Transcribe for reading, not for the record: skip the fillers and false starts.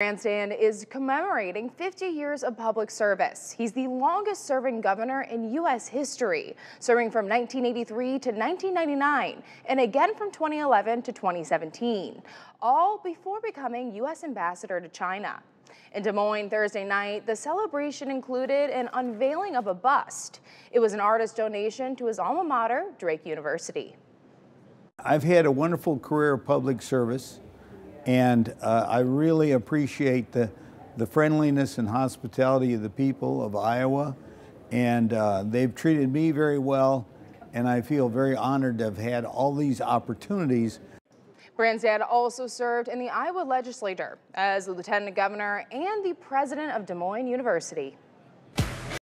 Branstad is commemorating 50 years of public service. He's the longest serving governor in U.S. history, serving from 1983 to 1999 and again from 2011 to 2017, all before becoming U.S. ambassador to China. In Des Moines Thursday night, the celebration included an unveiling of a bust. It was an artist donation to his alma mater, Drake University. I've had a wonderful career of public service. And I really appreciate the friendliness and hospitality of the people of Iowa. And they've treated me very well. And I feel very honored to have had all these opportunities. Branstad also served in the Iowa legislature as the lieutenant governor and the president of Des Moines University.